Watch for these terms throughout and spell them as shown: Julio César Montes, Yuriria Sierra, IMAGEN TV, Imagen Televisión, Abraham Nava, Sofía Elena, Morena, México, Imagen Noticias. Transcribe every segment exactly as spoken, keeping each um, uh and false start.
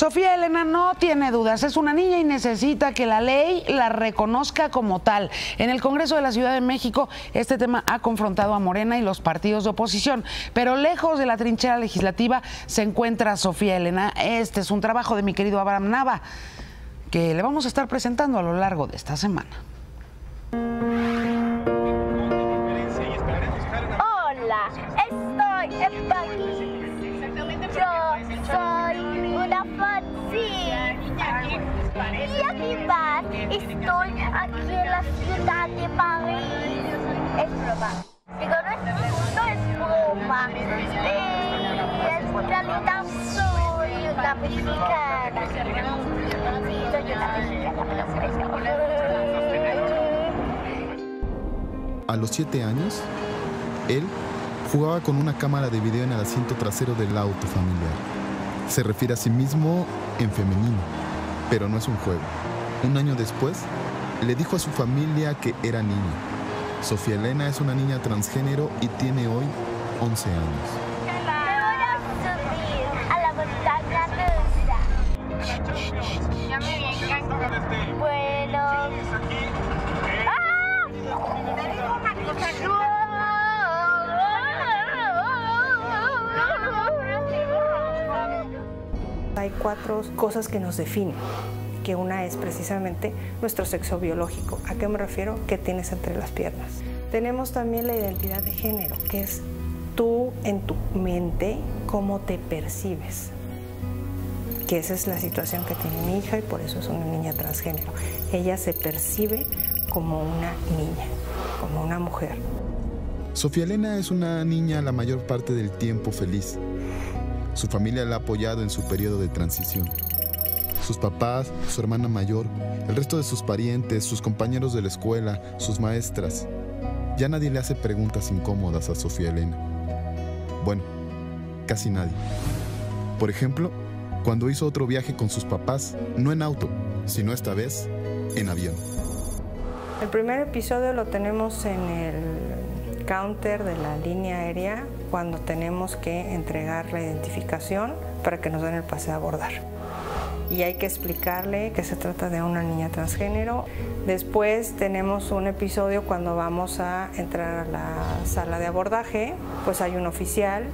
Sofía Elena no tiene dudas, es una niña y necesita que la ley la reconozca como tal. En el Congreso de la Ciudad de México este tema ha confrontado a Morena y los partidos de oposición, pero lejos de la trinchera legislativa se encuentra Sofía Elena. Este es un trabajo de mi querido Abraham Nava que le vamos a estar presentando a lo largo de esta semana. Hola, estoy en Yo soy... Y aquí va, estoy aquí en la ciudad de París. Es broma. Digo, no es, no es broma. En realidad soy una mexicana. Soy una mexicana. A los siete años, él jugaba con una cámara de video en el asiento trasero del auto familiar. Se refiere a sí mismo en femenino. Pero no es un juego. Un año después, le dijo a su familia que era niño. Sofía Elena es una niña transgénero y tiene hoy once años. Me voy a subir a la montaña rusa. Ya me vengan. Bueno. ¡Ah! Te digo una cosa. ¡No! Hay cuatro cosas que nos definen, que una es precisamente nuestro sexo biológico. ¿A qué me refiero? ¿Qué tienes entre las piernas? Tenemos también la identidad de género, que es tú en tu mente, cómo te percibes. Que esa es la situación que tiene mi hija y por eso es una niña transgénero. Ella se percibe como una niña, como una mujer. Sofía Elena es una niña la mayor parte del tiempo feliz. Su familia la ha apoyado en su periodo de transición. Sus papás, su hermana mayor, el resto de sus parientes, sus compañeros de la escuela, sus maestras. Ya nadie le hace preguntas incómodas a Sofía Elena. Bueno, casi nadie. Por ejemplo, cuando hizo otro viaje con sus papás, no en auto, sino esta vez en avión. El primer episodio lo tenemos en el counter de la línea aérea, cuando tenemos que entregar la identificación para que nos den el pase de abordar. Y hay que explicarle que se trata de una niña transgénero. Después tenemos un episodio cuando vamos a entrar a la sala de abordaje, pues hay un oficial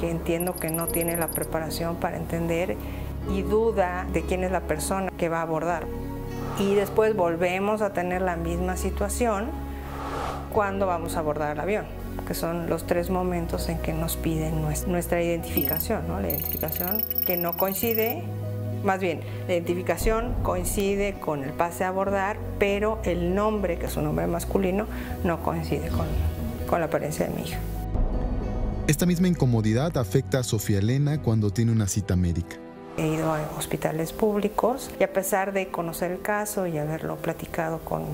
que entiendo que no tiene la preparación para entender y duda de quién es la persona que va a abordar. Y después volvemos a tener la misma situación cuando vamos a abordar el avión, que son los tres momentos en que nos piden nuestra identificación, ¿no? La identificación que no coincide, más bien, la identificación coincide con el pase a abordar, pero el nombre, que es un nombre masculino, no coincide con, con la apariencia de mi hija. Esta misma incomodidad afecta a Sofía Elena cuando tiene una cita médica. He ido a hospitales públicos y a pesar de conocer el caso y haberlo platicado con...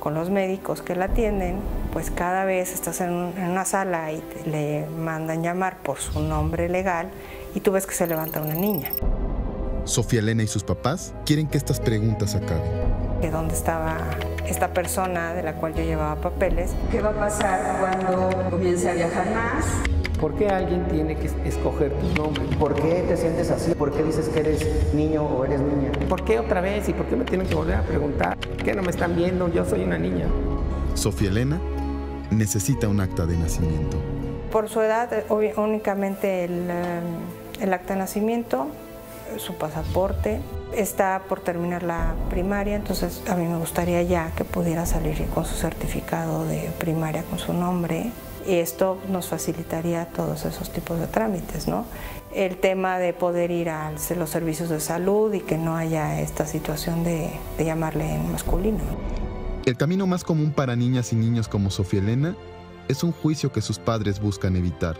con los médicos que la atienden, pues cada vez estás en una sala y te, le mandan llamar por su nombre legal y tú ves que se levanta una niña. Sofía Elena y sus papás quieren que estas preguntas acaben. ¿De dónde estaba esta persona de la cual yo llevaba papeles? ¿Qué va a pasar cuando comience a viajar más? ¿Por qué alguien tiene que escoger tu nombre? ¿Por qué te sientes así? ¿Por qué dices que eres niño o eres niña? ¿Por qué otra vez? ¿Y por qué me tienen que volver a preguntar? ¿Por qué no me están viendo? Yo soy una niña. Sofía Elena necesita un acta de nacimiento. Por su edad, únicamente el, el acta de nacimiento, su pasaporte. Está por terminar la primaria, entonces a mí me gustaría ya que pudiera salir con su certificado de primaria, con su nombre. Y esto nos facilitaría todos esos tipos de trámites, ¿no? El tema de poder ir a los servicios de salud y que no haya esta situación de, de llamarle en masculino. El camino más común para niñas y niños como Sofía Elena es un juicio que sus padres buscan evitar.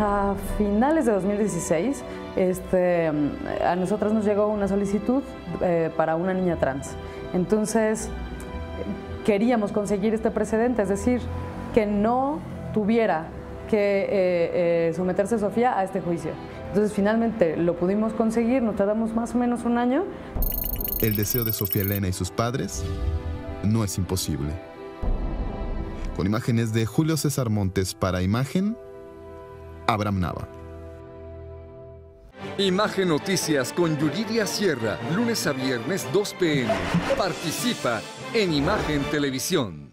A finales de dos mil dieciséis, este, a nosotras nos llegó una solicitud eh, para una niña trans. Entonces, queríamos conseguir este precedente, es decir, que no tuviera que eh, eh, someterse Sofía a este juicio. Entonces finalmente lo pudimos conseguir, nos tardamos más o menos un año. El deseo de Sofía Elena y sus padres no es imposible. Con imágenes de Julio César Montes para Imagen, Abraham Nava. Imagen Noticias con Yuriria Sierra, lunes a viernes dos p m Participa en Imagen Televisión.